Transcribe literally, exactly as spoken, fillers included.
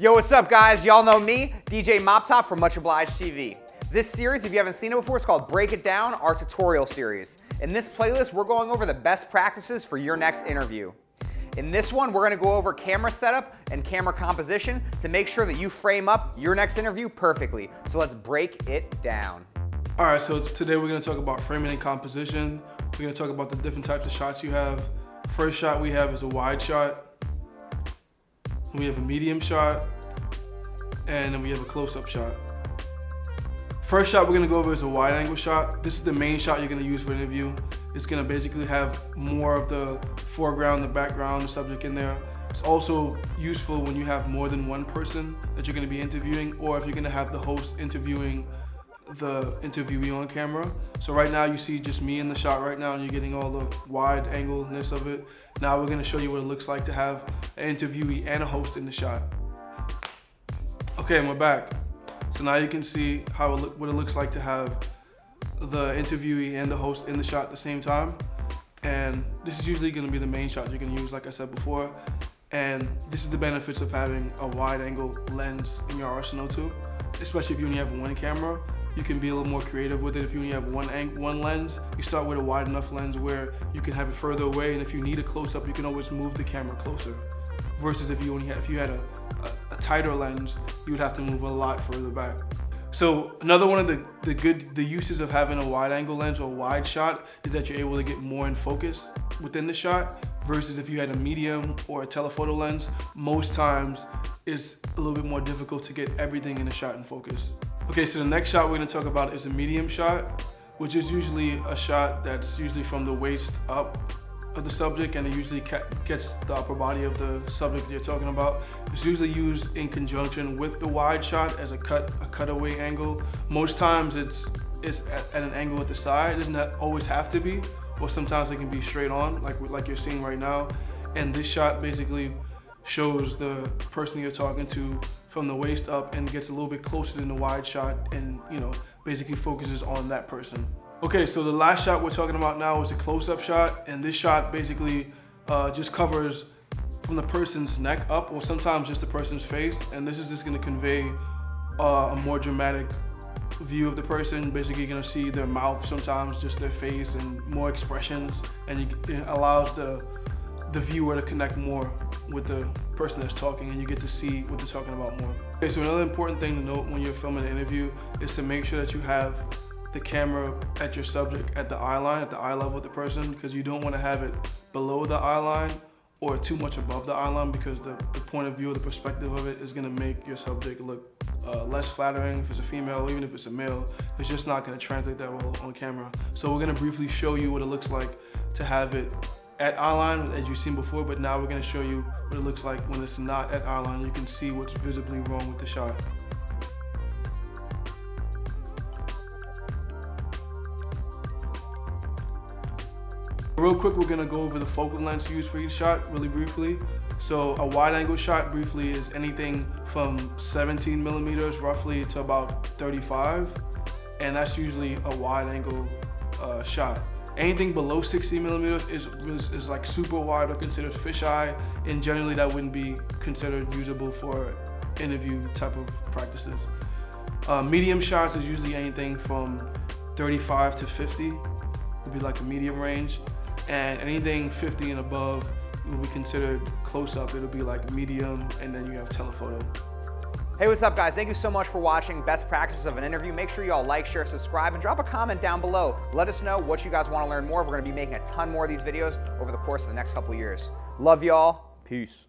Yo, what's up guys? Y'all know me, D J Moptop from Much Oblige T V. This series, if you haven't seen it before, is called Break It Down, our tutorial series. In this playlist, we're going over the best practices for your next interview. In this one, we're gonna go over camera setup and camera composition to make sure that you frame up your next interview perfectly. So let's break it down. All right, so today we're gonna talk about framing and composition. We're gonna talk about the different types of shots you have. First shot we have is a wide shot. We have a medium shot. And then we have a close-up shot. First shot we're gonna go over is a wide angle shot. This is the main shot you're gonna use for an interview. It's gonna basically have more of the foreground, the background, the subject in there. It's also useful when you have more than one person that you're gonna be interviewing, or if you're gonna have the host interviewing the interviewee on camera. So right now you see just me in the shot right now and you're getting all the wide angleness of it. Now we're gonna show you what it looks like to have an interviewee and a host in the shot. Okay, and we're back. So now you can see how it look, what it looks like to have the interviewee and the host in the shot at the same time. And this is usually gonna be the main shot you're gonna use, like I said before. And this is the benefits of having a wide angle lens in your arsenal too. Especially if you only have one camera, you can be a little more creative with it. If you only have one, one lens, you start with a wide enough lens where you can have it further away. And if you need a close up, you can always move the camera closer. Versus if you only had, if you had a, a, a tighter lens, you would have to move a lot further back. So another one of the, the good the uses of having a wide angle lens or a wide shot is that you're able to get more in focus within the shot. Versus if you had a medium or a telephoto lens, most times it's a little bit more difficult to get everything in the shot in focus. Okay, so the next shot we're gonna talk about is a medium shot, which is usually a shot that's usually from the waist up of the subject, and it usually gets the upper body of the subject that you're talking about. It's usually used in conjunction with the wide shot as a cut, a cutaway angle. Most times it's, it's at, at an angle at the side. It doesn't always have to be, or sometimes it can be straight on, like, like you're seeing right now. And this shot basically shows the person you're talking to from the waist up and gets a little bit closer than the wide shot and, you know, basically focuses on that person. Okay, so the last shot we're talking about now is a close-up shot, and this shot basically uh, just covers from the person's neck up, or sometimes just the person's face, and this is just gonna convey uh, a more dramatic view of the person. Basically, you're gonna see their mouth, sometimes just their face, and more expressions, and it allows the, the viewer to connect more with the person that's talking, and you get to see what they're talking about more. Okay, so another important thing to note when you're filming an interview is to make sure that you have the camera at your subject at the eye line, at the eye level of the person, because you don't want to have it below the eye line or too much above the eye line, because the, the point of view or the perspective of it is going to make your subject look uh, less flattering. If it's a female, even if it's a male, it's just not going to translate that well on camera. So we're going to briefly show you what it looks like to have it at eye line, as you've seen before, but now we're going to show you what it looks like when it's not at eye line. You can see what's visibly wrong with the shot. Real quick, we're gonna go over the focal lengths used for each shot really briefly. So a wide angle shot briefly is anything from seventeen millimeters roughly to about thirty-five. And that's usually a wide angle uh, shot. Anything below sixty millimeters is, is, is like super wide or considered fisheye. And generally that wouldn't be considered usable for interview type of practices. Uh, medium shots is usually anything from thirty-five to fifty. Would be like a medium range. And anything fifty and above will be considered close up. It'll be like medium, and then you have telephoto. Hey, what's up guys? Thank you so much for watching Best Practices of an Interview. Make sure y'all like, share, subscribe, and drop a comment down below. Let us know what you guys want to learn more. We're gonna be making a ton more of these videos over the course of the next couple years. Love y'all, peace.